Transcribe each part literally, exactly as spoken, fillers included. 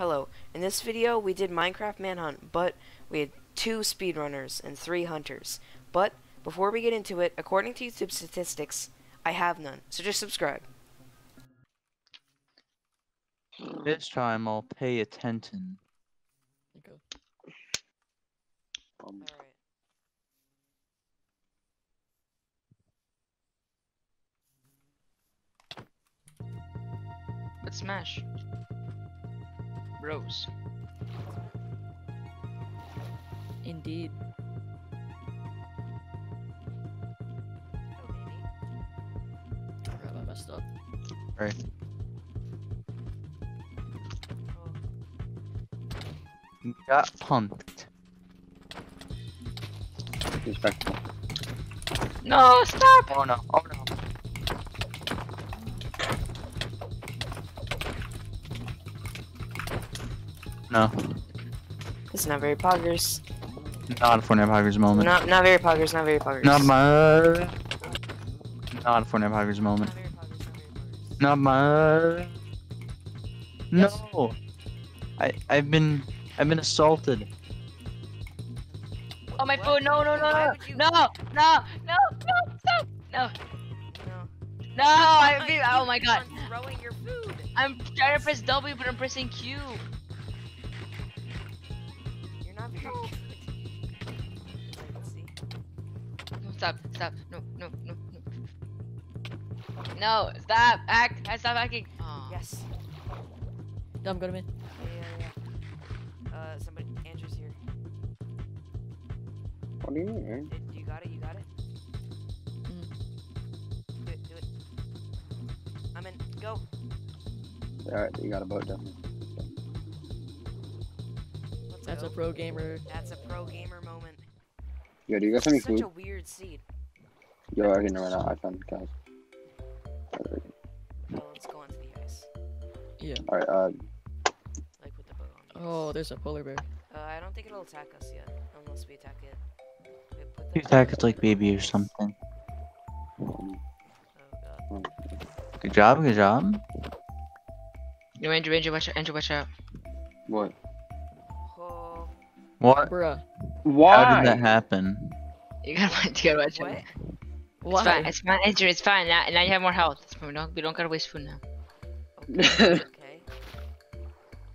Hello. In this video we did Minecraft Manhunt, but we had two speedrunners and three hunters. But before we get into it, according to YouTube statistics, I have none, so just subscribe. This time I'll pay attention. There you go. Um. All right. Let's smash. Bros. Indeed. Oh, crap, I messed up. Right. Oh. Got pumped. Respectful. No, stop! Oh no, oh no. No. It's not very poggers. Not a Fortnite poggers moment. Not not very poggers, not very poggers. Not my. Not a Fortnite poggers moment. Not my. No. I I've been I've been assaulted. Oh my food! No no no no no no no no no no no! I feel, oh my god! I'm trying to press W, but I'm pressing Q. No. Stop, stop, no, no, no, no. No, stop, act, I stop hacking. Oh. Yes. Dumb, go to me. Yeah, yeah, yeah. Uh, somebody, Andrew's here. What do you mean, man? Did, you got it, you got it? Mm. Do it, do it. I'm in, go. Alright, you got a boat down. That's a pro gamer. That's a pro gamer moment. Yo, do you guys have any food? Such a weird seed. Yo, I didn't know that. I found guys. Well, let's go onto the ice. Yeah. All right. Uh. Like with the boat on. Oh, there's a polar bear. Uh, I don't think it'll attack us yet, unless we attack it. We put the you attack it like baby or something. Oh god. Good job. Good job. Yo, Andrew, Andrew, watch out! Andrew, watch out! What? What? Bruh. Why? How did that happen? You gotta watch, you gotta watch it. What? It's fine, it's fine, Andrew, it's fine. Now, now you have more health. We don't, we don't gotta waste food now. Okay. Okay.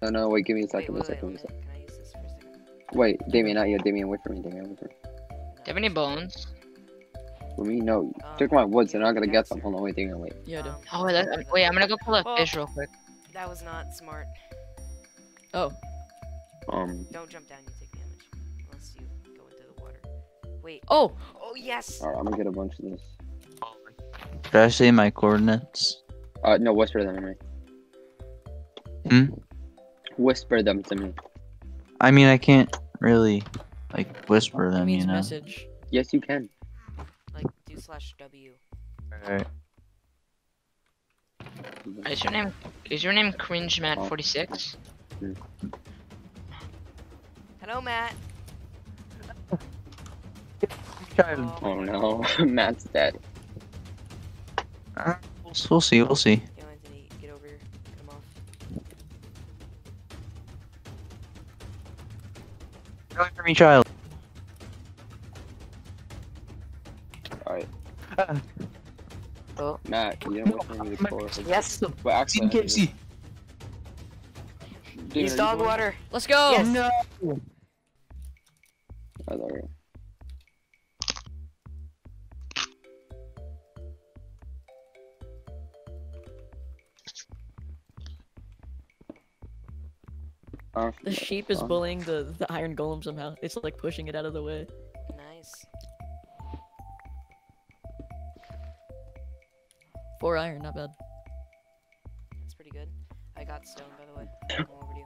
No, no, wait, give me a second, wait, wait, second, wait, wait, second. Can I use this for a second? Wait, Damien, not yet. Damien, wait for me, Damien, wait for me. Do you have any bones? For me? No. Um, Took my woods, they're not gonna get them. Hold on, wait, Damien, wait. Yeah, um, oh, wait, I'm, wait, I'm gonna go pull a well, fish real quick. That was not smart. Oh. Um. Don't jump down, you take damage. Unless you go into the water. Wait. Oh! Oh, yes! Alright, I'm gonna get a bunch of this. Did I say my coordinates? Uh, no, whisper them to me. Hmm? Whisper them to me. I mean, I can't really, like, whisper them, you know? Message. Yes, you can. Like, do slash W. Alright. Is your name, is your name Cringe Matt forty-six? Hmm. Hello, Matt. Oh, oh no, Matt's dead. Uh, we'll, we'll see, we'll see. Yo, Anthony, get over here. Come off. Go for me, child. Alright. Uh, oh. Matt, you don't want to hear me before. Yes, but actually, K F C. He's dog water. Let's go. Yes. No. Hello. The sheep is bullying the, the iron golem somehow. It's like pushing it out of the way. Nice. Four iron, not bad. That's pretty good. I got stone, by the way. I'm over to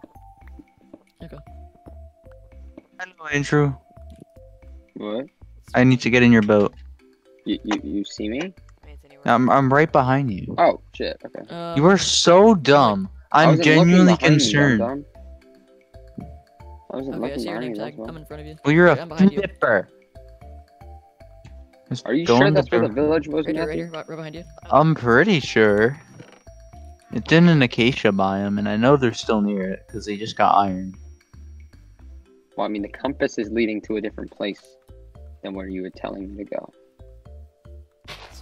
you. Okay. Hello, Andrew. What? I need to get in your boat. You you, you see me? I'm I'm right behind you. Oh shit! Okay. Uh, you are so dumb. I'm genuinely concerned. You, I wasn't okay, looking I see your name tag. Well. I'm in front of you. Well, you're okay, a flipper. You. Are you sure that's where the village was? Right, right, right, right behind you. I'm pretty sure. It's in an acacia biome, and I know they're still near it because they just got iron. Well, I mean, the compass is leading to a different place than where you were telling me to go.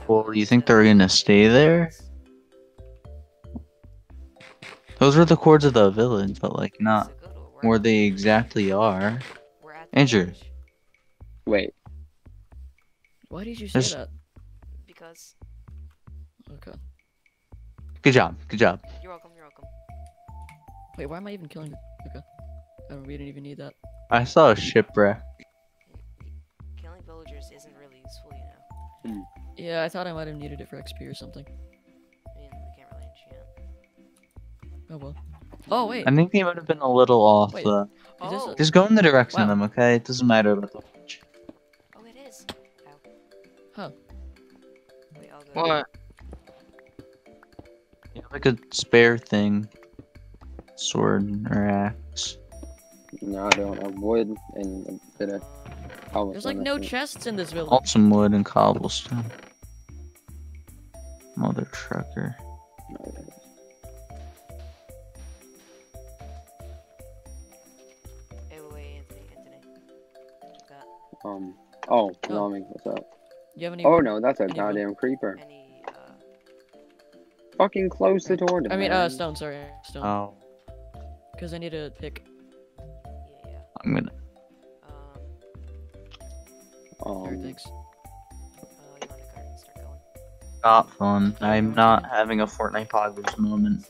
Well, do you think they're gonna stay there? Those were the cords of the village, but like not where they exactly are. Andrew. Wait. Why did you say There's... that? Because. Okay. Good job. Good job. You're welcome. You're welcome. Wait, why am I even killing? Okay. Oh, we didn't even need that. I saw a shipwreck. Killing villagers isn't really useful, you know. Yeah, I thought I might have needed it for X P or something. I mean, we can't really enchant. Oh well. Oh wait. I think they might have been a little off. Uh, oh. Just go in the direction wow. of them, okay? It doesn't matter about the village. Oh, it is. Ow. Huh. We all go what? You have like a spare thing, sword or axe. No, I don't have wood and a bit of cobblestone. There's like no chests in this village. Want some wood and cobblestone. Mother trucker. No, hey, wait, wait, Anthony, Anthony. What's that? Um, oh, Nami, oh. what's up? You have any oh no, that's a goddamn creeper. Any, uh... Fucking close the door to me. I mean, uh, stone, sorry. Stone. Oh. Because I need a pick. I'm gonna. Um. um thanks. Not fun. I'm not having a Fortnite pod this moment.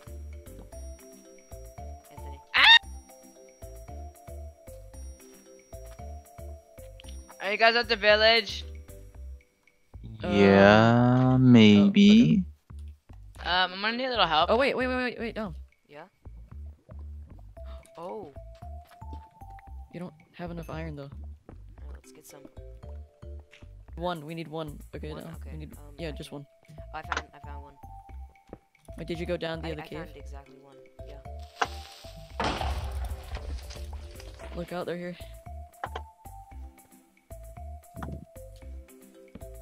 Anthony. Ah! Are you guys at the village? Yeah, uh, maybe. Oh, okay. Um, I'm gonna need a little help. Oh wait, wait, wait, wait, wait, no. Yeah. Oh. You don't have enough iron though. Alright, let's get some. One, we need one. Okay, one? no. Okay. We need... um, yeah, just one. I found, I found one. Wait, did you go down the I, other I cave? I found exactly one, yeah. Look out, they're here.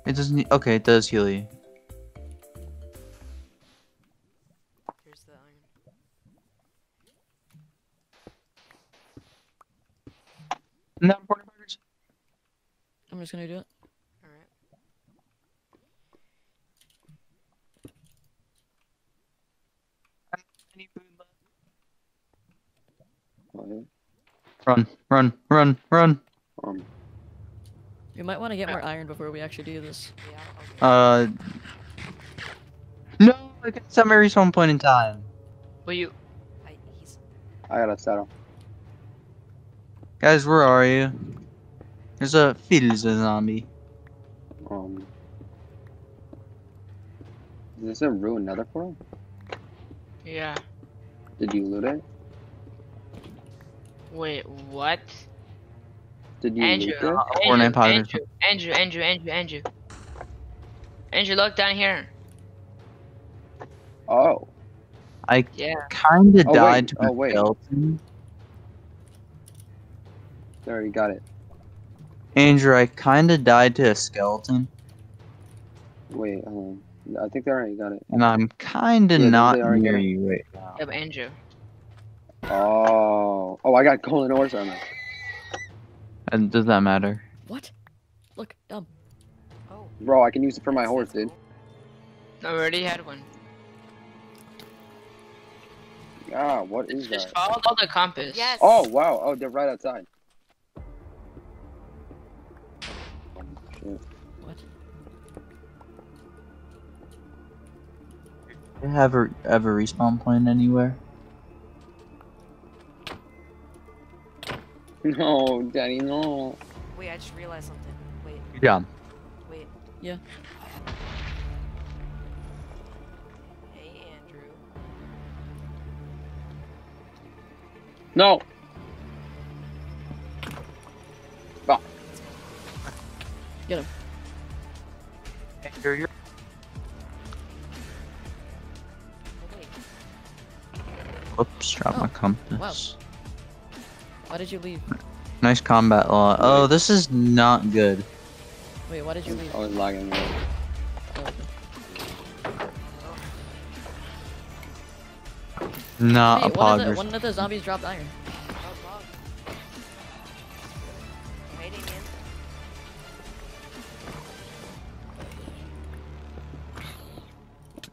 It doesn't need... Okay, it does heal you. Here's the iron. I'm just gonna do it. Alright. I don't have any food left. Run, run, run, run. Um. We might want to get more iron before we actually do this. Uh. No, I can summary some point in time. Will you? I, he's... I gotta settle. Guys, where are you? There's a fetus a zombie. Um, is this a ruined nether portal? Yeah. Did you loot it? Wait, what? Did you Andrew, loot it? Andrew, Andrew, Andrew, Andrew, Andrew, Andrew. Andrew, look down here. Oh. I yeah. kinda oh, died wait. to my skeleton. Oh, There, you got it. Andrew, I kinda died to a skeleton. Wait, um, I think they already got it. And I'm kinda yeah, not near you right now. Yeah, but Andrew. Oh. Oh, I got golden ores on it. And does that matter? What? Look, dumb. Oh. Bro, I can use it for my horse, dude. I already had one. Ah, what is that? Just follow the compass. Yes. Oh, wow. Oh, they're right outside. What? Do you have a, have a respawn point anywhere? No, Daddy, no. Wait, I just realized something. Wait. Yeah. Wait. Yeah. Hey, Andrew. No! Get him. Andrew, you're... Whoops, dropped oh. my compass. Wow. Why did you leave? Nice combat law. Oh, this is not good. Wait, why did you leave? I was lagging. Oh, okay. Not hey, a pod. One, one of the zombies dropped iron.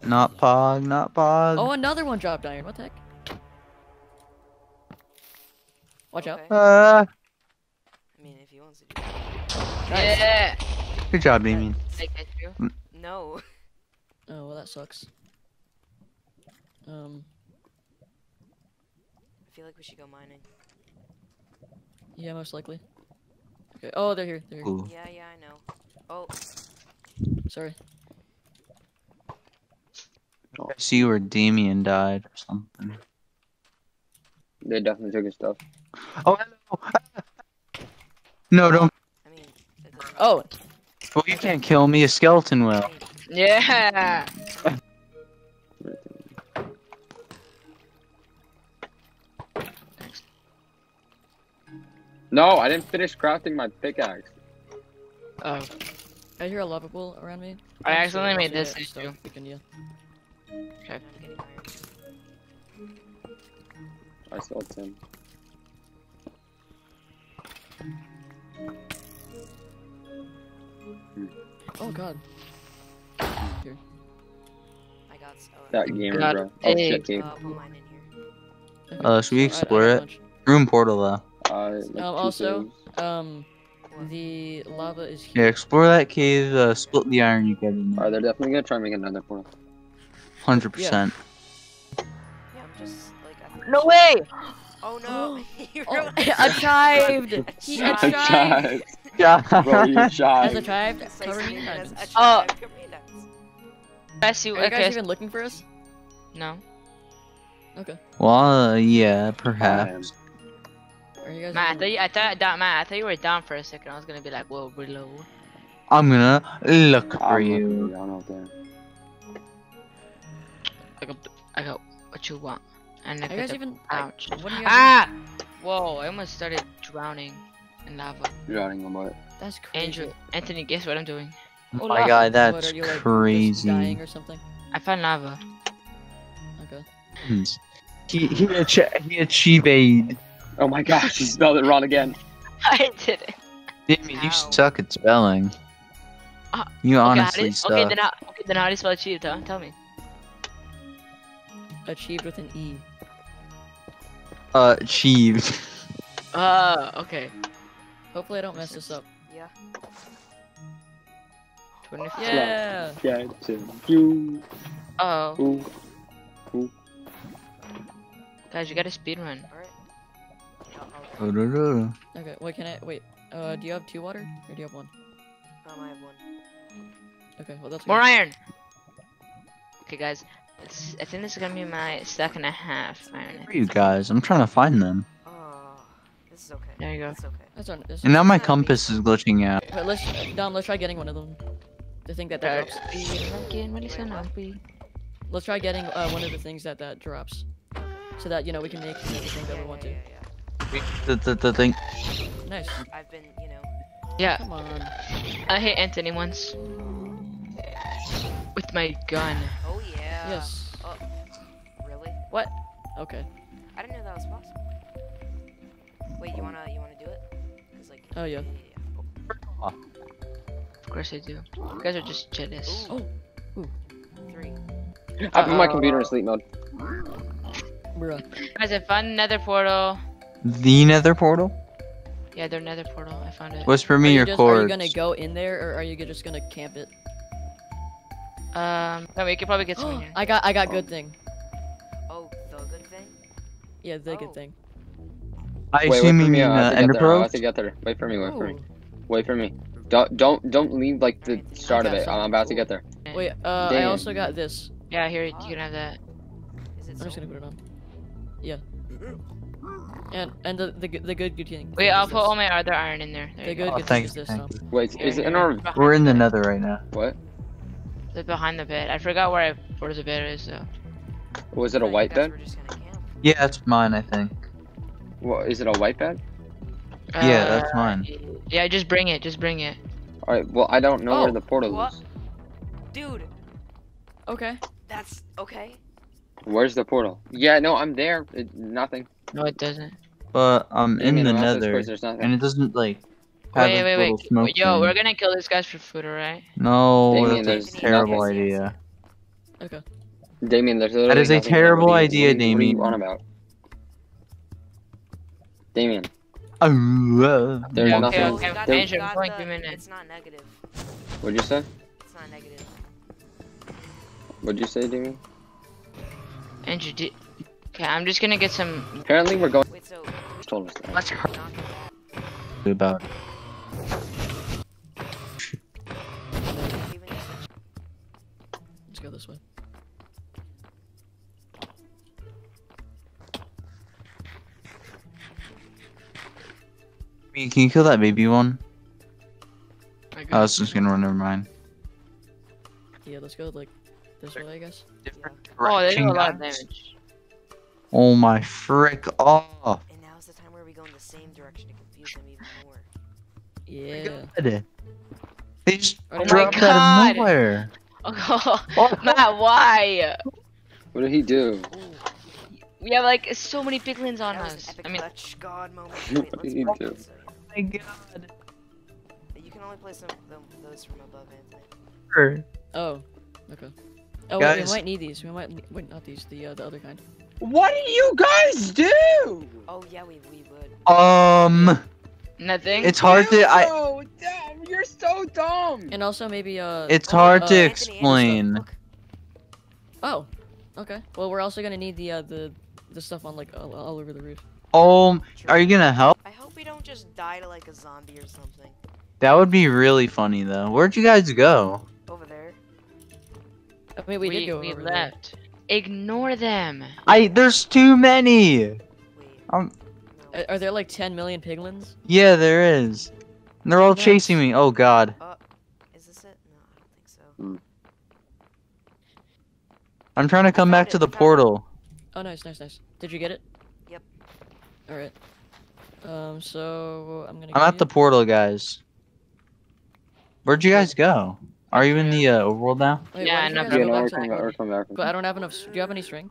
Not pog, not pog. Oh, another one dropped iron. What the heck? Watch okay. out. Uh, I mean, if he wants to do that. Nice. Yeah. Good job, Damien. No. Oh, well, that sucks. Um. I feel like we should go mining. Yeah, most likely. Okay. Oh, they're here. They're here. Ooh. Yeah, yeah, I know. Oh. Sorry. I see where Damien died or something. They definitely took his stuff. Oh, hello. No, don't. I mean, oh. Well, you can't kill me. A skeleton will. Yeah. No, I didn't finish crafting my pickaxe. Oh. I hear a lava pool around me. I accidentally made this issue. Okay. I saw Tim. Oh god. Here. I got so that gamer, got bro. Oh shit, game. Uh, we'll mine in here. Okay. Uh, should we explore oh, I, I it? Room portal though. Uh, like um, also, things. um, the lava is here. Yeah, explore that cave. Uh, split the iron you get in. Alright, they're definitely gonna try and make another portal. Hundred yeah. percent. Yeah, I'm just like. I think no way! Oh no! You're oh, achieved. He achieved. Bro, you achieved. As achieved. Cover me nuts. Oh. I see. Are you guys even looking for us? No. Okay. Well, uh, yeah, perhaps. Are you guys? Matt, I thought that Matt, I thought you were down for a second. I was gonna be like, whoa, we're low. I'm gonna look for you. I don't know there. I got, I got what you want. And I guys up, even. Ouch. Like, what are you ah! Doing? Whoa! I almost started drowning in lava. Drowning in what? That's crazy. Andrew, Anthony, guess what I'm doing? Oh, my lava. God, that's what, you, like, crazy. Dying or something? I found lava. Okay. Hmm. He he achieved. He achieved. Oh my gosh! He spelled it wrong again. I did it. Damien, you suck at spelling. Uh, you okay, honestly did, suck. Okay, then I, okay, then how do you spell achieved? Huh? Tell me. Achieved with an E. Uh, achieved. Uh, okay. Hopefully I don't mess this up. Yeah. Yeah! Yeah, you. Uh oh. Ooh. Ooh. Guys, you gotta speedrun. Alright. Okay, wait, can I- wait. Uh, do you have two water? Or do you have one? Um, I have one. Okay, well that's- More good. Iron! Okay, guys. It's, I think this is gonna be my stack and a half. Where are you guys? I'm trying to find them. Oh, this is okay. There you go. It's okay. That's on, that's and now my compass is glitching out. Right, let's, Dom, let's try getting one of them. The thing that that drops. Let's try getting uh, one of the things that that drops, so that you know we can make the thing that we want to. The the the thing. Nice. I've been, you know. Yeah. Come on. I hit Anthony once with my gun. Oh yeah. Yes. Oh, really? What? Okay. I didn't know that was possible. Wait, you wanna you wanna do it? Cause like. Oh yeah. yeah, yeah. Oh. Of course I do. You guys are just jealous. Ooh. Oh. Ooh. Three. I uh -oh. put my computer in sleep mode. Bruh. Guys, I found another portal. The Nether portal? Yeah, their Nether portal. I found it. Whisper me your cords. Are you gonna go in there, or are you just gonna camp it? Um, no, we could probably get some in here. I got, I got oh. good thing. Oh, the good thing? Yeah, the oh. good thing. I wait, assume you mean uh, Ender Pearl? I have to get there. Wait for me, wait oh. for me. Wait for me. Don't, don't, don't leave like the start of it. Something. I'm about to get there. Wait, uh, Damn. I also got this. Yeah, here, you can have that. Is it I'm just gonna put it on. Yeah. And, and the, the, the good good thing. Wait, I'll put all my other iron in there. there the good oh, good thanks, thing is this. So. Wait, is it in our- We're in the Nether right now. What? They're behind the bed. I forgot where I, where the bed is though. Was it a white bed? Yeah, that's mine, I think. Well, is it a white bed? Uh, yeah, that's mine. Yeah, just bring it. Just bring it. All right. Well, I don't know oh, where the portal what? is. Dude. Okay. That's okay. Where's the portal? Yeah, no, I'm there. It, nothing. No, it doesn't. But I'm um, in the Nether, place, and it doesn't like. Have wait, wait, wait! wait. Yo, thing. We're gonna kill these guys for food, alright? No, Damien, that's a terrible nothing. idea. Okay. Damien, there's literally. That is a terrible there. idea, Damien. What are you on about? Damien. Uh, there's yeah, nothing. Okay, okay. Not there... Andrew, not the... It's not negative. What'd you say? It's not negative. What'd you say, Damien? Andrew, did... okay, I'm just gonna get some. Apparently, we're going. Wait, so... Told us that. Let's hurt. About. Let's go this way. Can you kill that baby one? I, I was just gonna run. Never mind. Yeah, let's go like this way, I guess. Different yeah. Oh, they do a lot of damage. Oh my frick off! And now's the time where we go in the same direction to confuse them even more. Yeah. God. They just oh dropped my out of nowhere. Oh, oh. Matt, why? What did he do? Ooh. We have like so many piglins on us. I mean, God moment. What did he do? Oh my God. You can only play some those from above, Anthony. Sure. Oh. Okay. Oh, wait, we might need these. We might need, wait, not these. The uh, the other kind. What do you guys do? Oh yeah, we we would. Um. Nothing. It's hard you to I. Oh damn! You're so dumb. And also maybe uh. It's oh, hard uh, to Anthony, explain. Anthony, oh. Okay. Well, we're also gonna need the uh, the the stuff on like all, all over the roof. Um. Are you gonna help? I hope we don't just die to like a zombie or something. That would be really funny though. Where'd you guys go? Over there. I mean, we, we did go. We over left. There. Ignore them. I there's too many. Um, are, are there like ten million piglins? Yeah, there is. And they're all yes. chasing me. Oh God. Uh, is this it? No, I don't think so. Mm. I'm trying to come back it, to the portal. It. Oh, nice, nice, nice. Did you get it? Yep. All right. Um, so I'm gonna. I'm at you. the portal, guys. Where'd you guys go? Are you in the uh, overworld now? Wait, yeah, no, yeah, no, we're coming back, we're coming back. But I don't have enough. Do you have any string?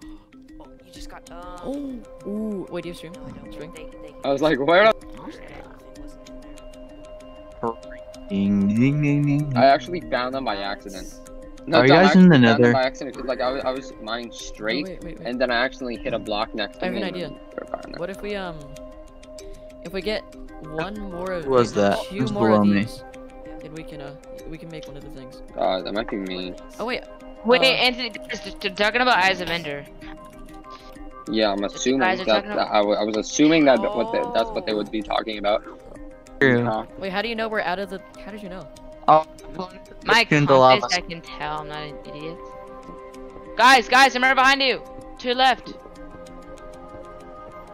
Oh, you just got. Um... Oh, ooh. Wait, do you have string? No, I don't. String. They, they... I was like, where? Are... Ding, ding, ding, ding. I actually found them by accident. No, Are you guys in the Nether? By accident, cause, like I was, I was mining straight, oh, wait, wait, wait. and then I accidentally hit a block next to me. I have an idea. What if we um, if we get one more of. Who was that? Two Who's more of these. Me? And we can uh, we can make one of the things. Uh, that might be me. Oh wait, wait, uh, Anthony, they're talking about Eyes of Ender. Yeah, I'm assuming that, that about... I, I was assuming that oh. what they, that's what they would be talking about. True. Uh, wait, how do you know we're out of the? How did you know? Oh, my compass, I can tell. I'm not an idiot. Guys, guys, I'm right behind you. To your left.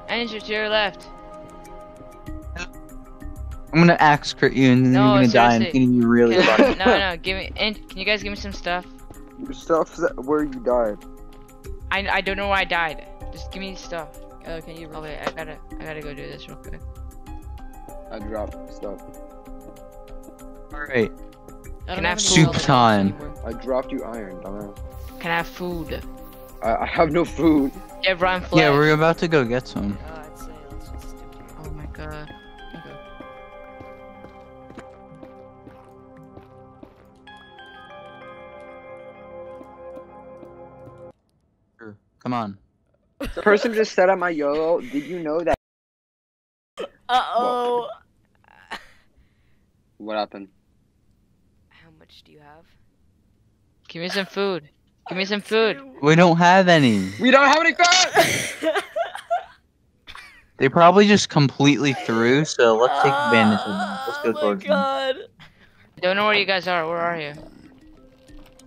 Andrew, to your left. I'm gonna axe crit you and then no, you're gonna seriously. die and it's gonna be really funny. No, no, give me. And can you guys give me some stuff? Your stuff that where you died. I I don't know why I died. Just give me stuff. Oh, can you? Oh wait, I gotta I gotta go do this real quick. I dropped stuff. All right. I can I have soup time? I dropped you iron. Don't I? Can I have food? I I have no food. Yeah, Ryan. Yeah, we're about to go get some. Uh, I'd say let's just do it. Oh my God. Come on. The person just said on my YOLO, did you know that? Uh-oh. What happened? How much do you have? Give me some food. Give me some food. We don't have any. We don't have any food! They probably just completely threw, so let's take advantage of them. Let's go towards them. Oh my God. I don't know where you guys are. Where are you?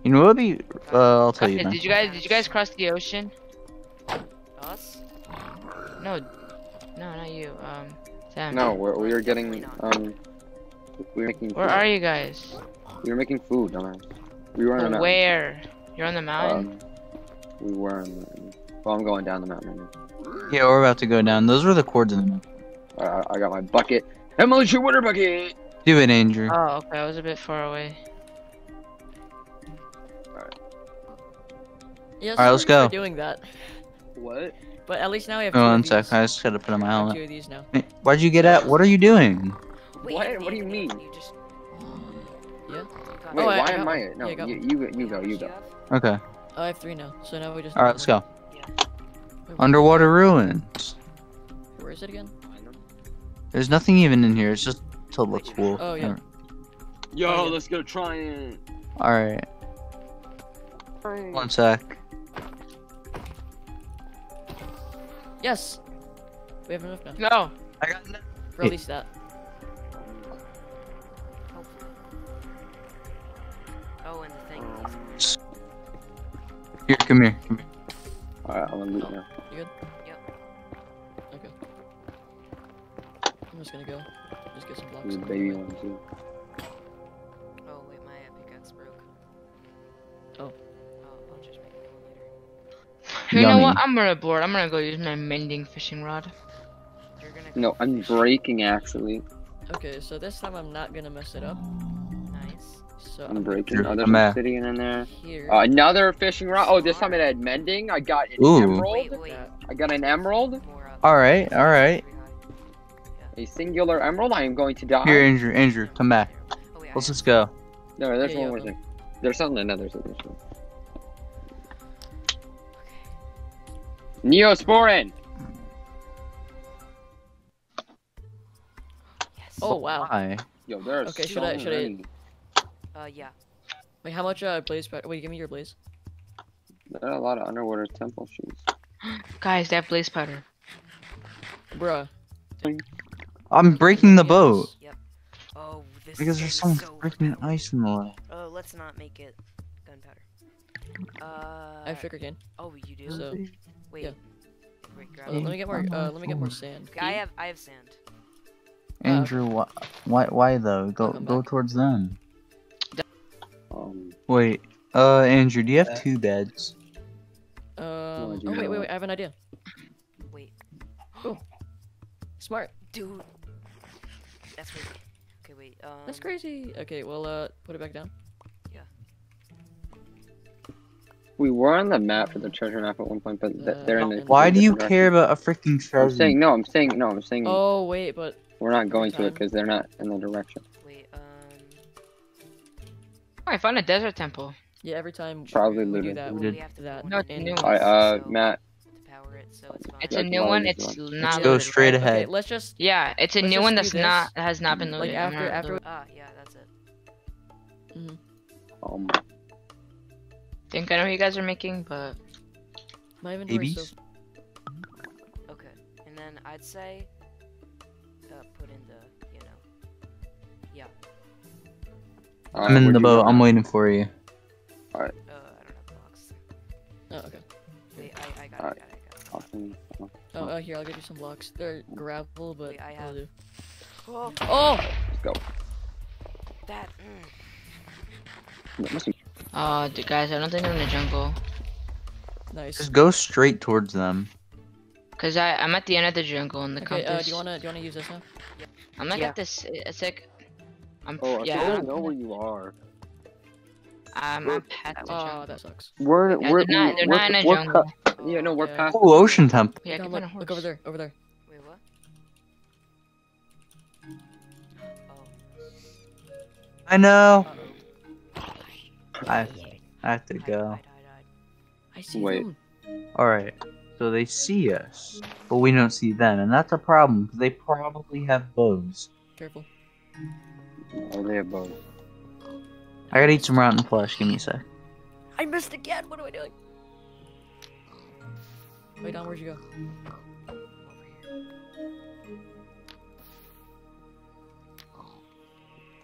You know what the uh, I'll tell okay, you. Did now. you guys did you guys cross the ocean? Us? No, no, not you. Um, Sam. No, we're we are getting um, we were making. Food. Where are you guys? We were making food, don't I? We were on. Well, where? You're on the mountain. Um, we were on. The mountain. Well, I'm going down the mountain right now. Yeah, we're about to go down. Those were the cords in the mountain. Uh, I got my bucket. Emily, your water bucket. Do it, Andrew. Oh, okay. I was a bit far away. Yeah, Alright, let's go. Doing that. What? But at least now we have. Oh, one sec. I just gotta put on my helmet. Two of these now. Wait, why'd you get out? What are you doing? Wait, what? What do you mean? You just... Yeah. Wait, oh, why I am I? No, yeah, go. You, you you go, you go. Okay. Oh, I have three now, so now we just. Alright, let's go. Yeah. Wait, Underwater ruins. Where is it again? There's nothing even in here. It's just to look cool. Oh yeah. Yo, let's go try it. All right. One sec. Yes. We have enough now. No. I got enough. Release that. Oh, and the thing. Here, come here. Come here. All right, I'm gonna loot now. You good? I'm just gonna go. Just get some blocks. There's a baby one too. Oh wait, my epic guns broke. Oh. Oh, I'll just make it later. You Yummy. know what? I'm gonna board. I'm gonna go use my mending fishing rod. You're gonna. No, I'm breaking actually. Okay, so this time I'm not gonna mess it up. Nice. So I'm breaking. Here, oh, there's obsidian in there. Here. Uh, another fishing rod. Oh, this time it had mending. I got an Ooh. emerald. Wait, wait. I got an emerald. All right, all right. A singular emerald, I am going to die. Here, Andrew, Andrew, come back. Oh, yeah, Let's just go. No, there's yeah, one more thing. There's something another thing. Okay. Neosporin! Yes. Oh, wow. Hi. Yo, there's okay, so should I, should many. I... Uh, yeah. Wait, how much, uh, blaze... Wait, give me your blaze. There are a lot of underwater temple shoes. Guys, they have blaze powder. Bruh. I'm breaking the boat. Yep. Oh, this because there's some so freaking ice in the way. Oh, let's not make it gunpowder. Uh, I have sugar cane. Oh, you do. So, wait. Yeah. Wait, grab oh, let me get more. Uh, let me get more sand. I have. I have sand. Andrew, uh, why? Why though? Go. Go towards them. Um, wait. Uh, Andrew, do you have two beds? Um. Oh wait, wait, wait. I have an idea. Wait. Oh. Smart. Dude. That's crazy. Okay, wait. Um... That's crazy. Okay, well, uh, put it back down. Yeah. We were on the map for the treasure map at one point, but uh, they're in the. Why do you care about a freaking treasure? I'm saying no. I'm saying no. I'm saying. Oh wait, but. We're not going to it because they're not in the direction. Wait. Um. Oh, I found a desert temple. Yeah, every time. Probably we do that, we have to that. No, new. All right, uh, Matt. It, so it's, it's a new one. It's not. Let's go straight ahead. Okay, let's just. Yeah, it's a new one that's this. not that has not been loaded. Like after, after. Ah, yeah, that's it. Mm-hmm. Um. Think I know what you guys are making, but. My inventory. So... Okay, and then I'd say. Uh, put in the, you know. Yeah. Right, I'm in the boat. I'm waiting for you. All right. Uh, I don't have blocks. Oh, okay. Wait, I, I got it. All right. Awesome. Oh, oh, here, I'll give you some blocks. They're gravel, but Wait, I have... do. Oh! Oh! Let's go. That... Mm. Uh, guys, I don't think I'm in the jungle. Nice. Just go straight towards them. Cause I, I'm at the end of the jungle in the okay, compass. Uh, do you wanna, do you wanna use this now? Yeah. I'm not yeah. at this, it's like... I'm, oh, I yeah, don't I'm, know where you are. I'm, I'm at the jungle. Oh, that sucks. We're, yeah, we're, they're not, they're we're, not in a jungle. Yeah, no, we're yeah. past. Oh, ocean temple. Yeah, look, look, look over there, over there. Wait, what? Oh. I know. Uh-oh. I, I have to go. I see. Wait. All right. So they see us, but we don't see them, and that's a problem because they probably have bows. Careful. Oh, they have bows. I gotta eat some rotten flesh. Give me a sec. I missed again. What am I doing? Wait, Don, where'd you go? Over here.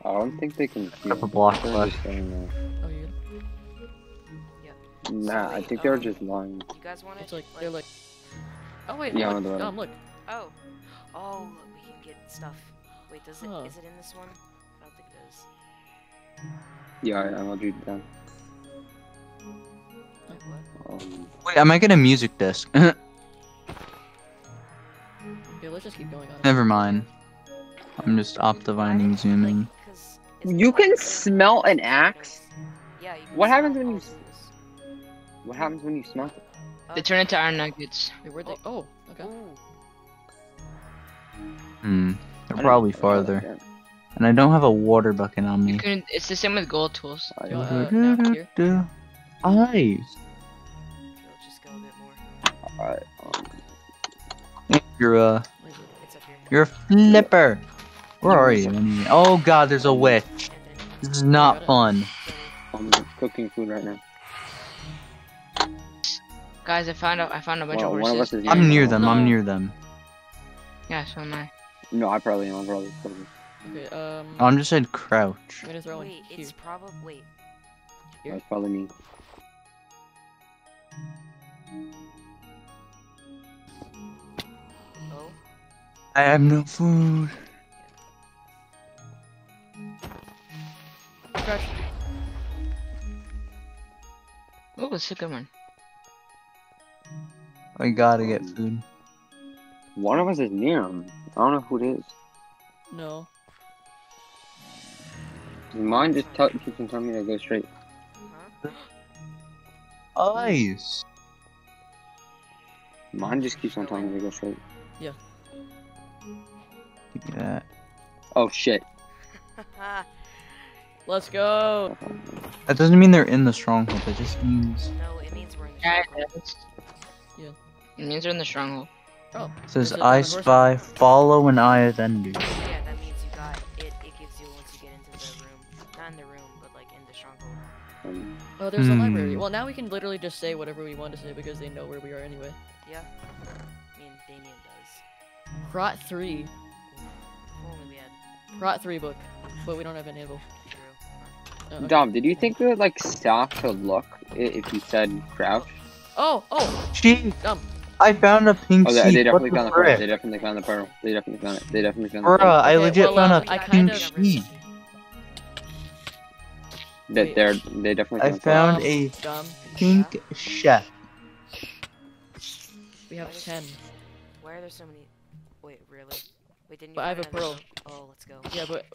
I don't think they can keep a block left. Oh, you yeah. Nah, so, wait, I think um, they're just lying. You guys want it's it? Like, like... They're like... Oh, wait, yeah, look, Don, look. Oh. Oh, look, we can get stuff. Wait, does it, huh. is it in this one? I don't think it is. Yeah, I, I'll do that. Um, Wait, I might get a music disc. Yeah, let's just keep going on. Never mind. I'm just optivining, zooming. Like, you can smell an axe? Yeah, you can what happens when you... What happens when you smelt it? Uh, they turn into iron nuggets. Wait, where'd they? Oh, oh okay. Hmm. They're probably farther. Like and I don't have a water bucket on me. You can, it's the same with gold tools. Eyes. Uh, no, I'll just go a bit more. Alright. Um... You're a. It's up here. You're a flipper. Where are you? Oh god, there's a witch. This is not fun. I'm cooking food right now. Guys, I found out. I found a bunch well, of horses. Of I'm near them. No. I'm near them. Yeah, so am I. No, I probably am. I'm probably. probably. Okay, um. Oh, I'm just said crouch. Wait, wait it's probably. Here. That's probably me. Oh. I have no food. Crouch. Oh, that's a good one. I gotta get food. One of us is near him. I don't know who it is. No. Mine just tell you can tell me to go straight. Huh? Eyes. Mine just keeps on telling me to go straight. Yeah. Give me that. Oh shit. Let's go. That doesn't mean they're in the stronghold. It just means. No, it means we're in the stronghold. Yeah. It means we're in the stronghold. Oh. It says I spy, horse. Follow an eye of Ender. Yeah, that means you got it. It gives you once you get into the room, not in the room, but like in the stronghold. Oh, there's mm. a library. Well, now we can literally just say whatever we want to say because they know where we are anyway. Yeah. I mean, Damien does. Prot three. If only we had. Prot three book, but we don't have enable. True. Oh, okay. Dom, did you think we would like stop to look if you said crouch? Oh, oh! She, um, I found a pink oh, they, seed. They definitely found the pearl. They definitely found the pearl. They definitely found it. They definitely found Bruh, the pearl. I okay, legit well, found uh, a I pink seed. That they're they definitely. I found a Dom. pink chef. We have ten. Why are there so many? Wait, really? Wait, didn't you? But I have a pearl. Them? Oh, let's go. Yeah, but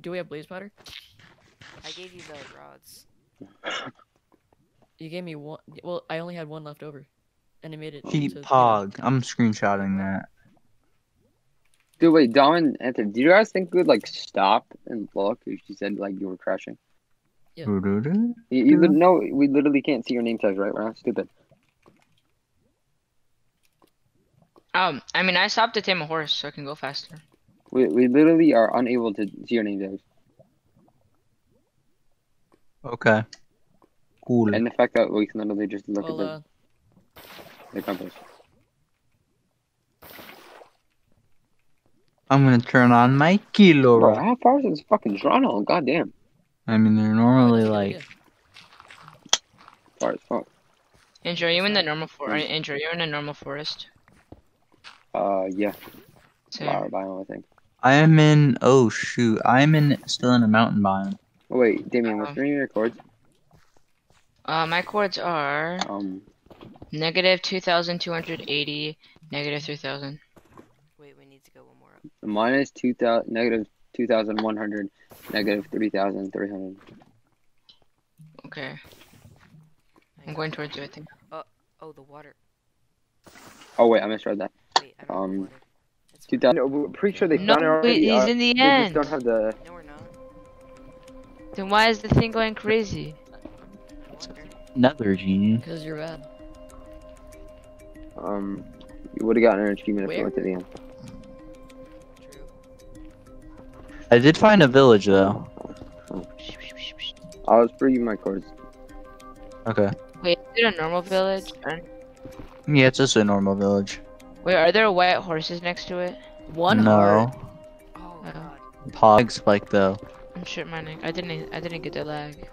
do we have blaze powder? I gave you the rods. You gave me one. Well, I only had one left over, and it made it. Cheap pog. I'm screenshotting that. Dude, wait, Dom and Anthony, do you guys think we would like stop and look if she said like you were crashing? Yeah. You, you no, we literally can't see your name tags, right? We're not stupid. Um, I mean, I stopped to tame a horse so I can go faster. We we literally are unable to see your name tags. Okay. Cool. And the fact that we can literally just look well, at the, uh, the compass. I'm gonna turn on my kilo. Bro, how far is this fucking Toronto? Goddamn. I mean, they're normally like. Far as fuck. Andrew, are you in the normal forest? Mm. Andrew, you're in a normal forest. Uh, yeah. Flower biome, I think. I am in. Oh shoot! I am in still in a mountain biome. Oh, wait, Damien, what's your cords? Uh, my cords are um negative two thousand two hundred eighty, negative three thousand. Wait, we need to go one more up. Mine is two thousand, negative two thousand one hundred, negative three thousand three hundred. Okay, I'm going towards you, I think. Oh, oh, the water. Oh wait, I misread that. Wait, I don't um, two thousand. No, pretty sure they no, found it already. He's uh, in the end. They just don't have the. No, we're not. Then why is the thing going crazy? Nether genius. Because you're bad. Um, you would have gotten an achievement if you went to the end. True. I did find a village though. I was bringing my cards. Okay. Wait, is it a normal village? Yeah, it's just a normal village. Wait, are there white horses next to it? One no. Heart. Oh god. Pog spike though. I'm shit mining. I didn't. I didn't get the lag.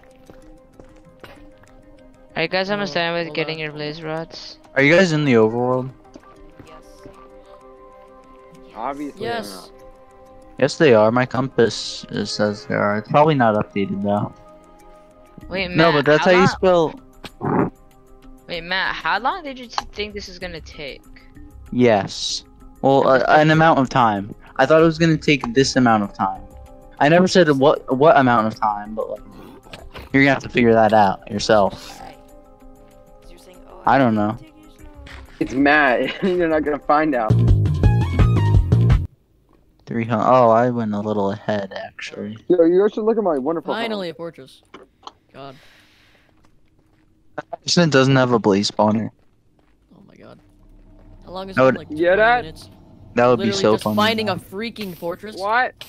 Are you guys almost done with getting your blaze rods? Are you guys in the overworld? Yes. Obviously. Yes. Yes, they are. My compass it says they are. It's probably not updated though. Wait, Matt. No, but that's how, how you spell. Wait, Matt. How long did you think this is gonna take? Yes. Well, uh, an amount of time. I thought it was gonna take this amount of time. I never said what what amount of time, but like, you're gonna have to figure that out yourself. I don't know. It's Matt. You're not gonna find out. Three hundred. Oh, I went a little ahead actually. Yo, you should look at my wonderful. Finally, home. A fortress. God. It doesn't have a blaze spawner. Oh my god. How long is it? Like yeah, that. Minutes? That would Literally be so just fun. Finding a freaking fortress. What?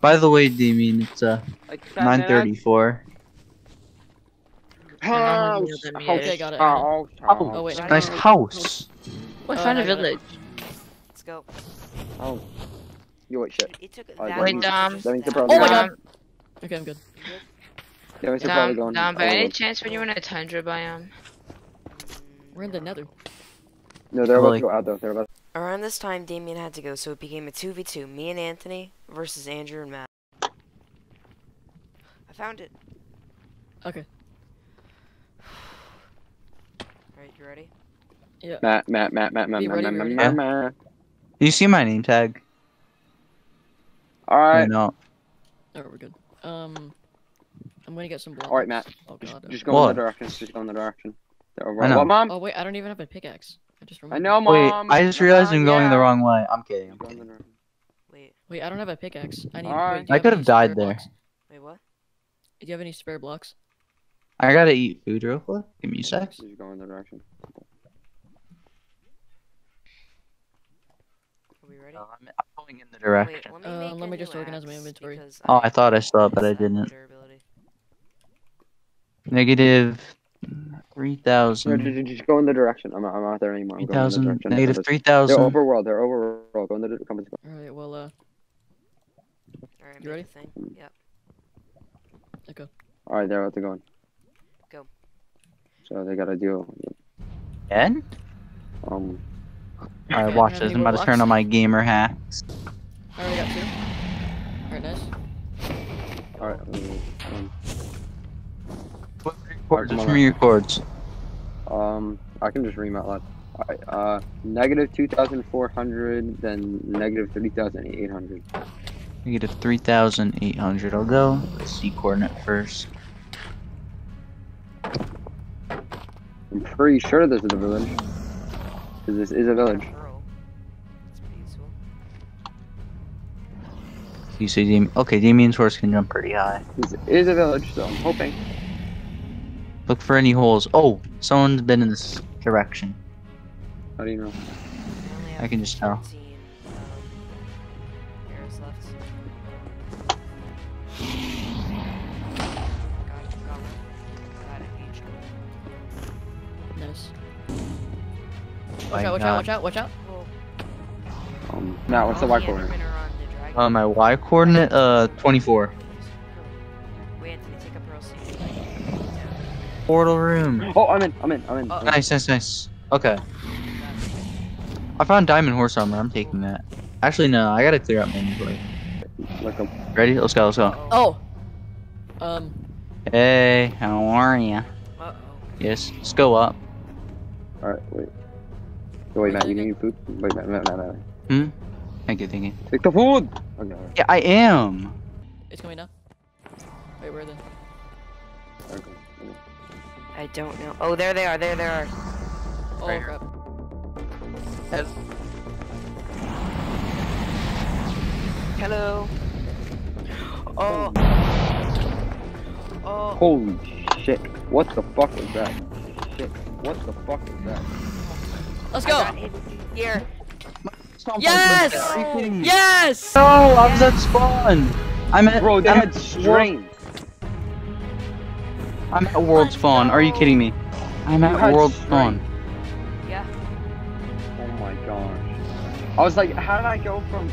By the way, Damien, it's uh like nine thirty-four. House. House. Okay, got it. House. Oh wait, nice house. What kind of village? Let's go. Oh. You wait shit. It took that wait, Dom. That means oh my god. Okay, I'm good. Yeah, we should probably go on. Dom, by any chance when you're in a tundra biome? We're in the Nether. No, they're about to go out though. They're about. Around this time, Damien had to go, so it became a two v two. Me and Anthony versus Andrew and Matt. I found it. Okay. Alright, you ready? Yeah. Matt, Matt, Matt, Matt, Matt, Matt, Matt, Matt, Matt. Do you see my name tag? Alright. No. Alright, we're good. Um, I'm gonna get some blocks. Alright, Matt. Oh, God. Just go in the direction. Just go in the direction. What, Mom? Oh, wait, I don't even have a pickaxe. I, just I know, Mom. Wait, I just realized uh, I'm going yeah. the wrong way. I'm kidding. I'm kidding. Wait, wait, I don't have a pickaxe. I need. Right. Wait, I could have died there. Blocks? Wait, what? Do you have any spare blocks? I gotta eat food real quick. Give me a sec. You're going the direction. Are we ready? Uh, I'm, I'm going in the direction. Wait, let me, uh, let me just organize my inventory. Oh, I thought I saw it, but I didn't. Negative. Three thousand. Just go in the direction. I'm not, I'm not there anymore. I'm three thousand. Negative three thousand. They're overworld. They're overworld. Go in the. Come on. All right. Well. Uh. All right. You ready? Yep. Okay. All right. They're out to go. In. Go. So they gotta do. And. Um. All right. Watch this. I'm about to turn on my gamer hacks. All right. Got two. All right. Nice. All right. Um, Just from your cords. Um, I can just read them out loud. Alright, uh, negative two thousand four hundred, then negative three thousand eight hundred. Negative three thousand eight hundred, I'll go. Let's see coordinate first. I'm pretty sure this is a village. Because this is a village. You see, Damien. Okay, Damien's horse can jump pretty high. This is a village, so I'm hoping. Look for any holes. Oh, someone's been in this direction. How do you know? I can just tell. Nice. Watch out, watch out, watch out, watch out. Um, Matt, what's the Y coordinate? Uh, my Y coordinate? Uh, twenty-four. Portal room. Oh, I'm in. I'm in. I'm in. Uh, nice, nice, nice. Okay. I found diamond horse armor. I'm taking that. Actually, no. I gotta clear out my inventory. Ready? Let's go. Let's go. Oh. Um. Hey, how are ya? Uh-oh. Yes. Let's go up. All right. Wait. Oh, wait, Matt. You need food? Wait, Matt. Matt. Matt. Matt. Hmm. Thank you. Thank you. Take the food. Okay. Yeah, I am. It's coming up. Wait, where are they? Okay. I don't know. Oh, there they are. There they are. Oh, right crap. Yes. Hello. Oh. Oh. Holy shit. What the fuck was that? Shit. What the fuck was that? Let's go. Here. Yes! Yes! No, I was at spawn. I'm at. Bro, they I'm had strain. I'm at world spawn. Are you kidding me? I'm at God, world spawn. Yeah. Oh my gosh. I was like, how did I go from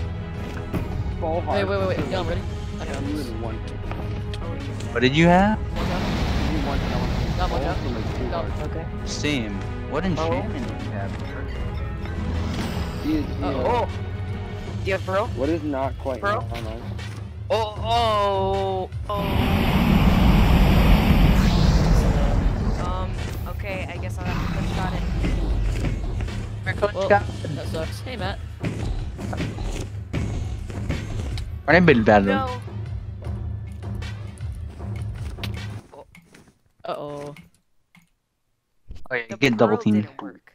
fall hard? Wait, wait, wait, wait. No, I'm ready. I got one. What did you have? Okay. Same. What enchantment did you have? Oh. Do you have bro? What is not quite bro? Oh, oh, oh. Okay, I guess I'll have to push on it. Well, that sucks. Hey, Matt. I didn't build that no. Uh oh. Wait, the get double teamed. Didn't work.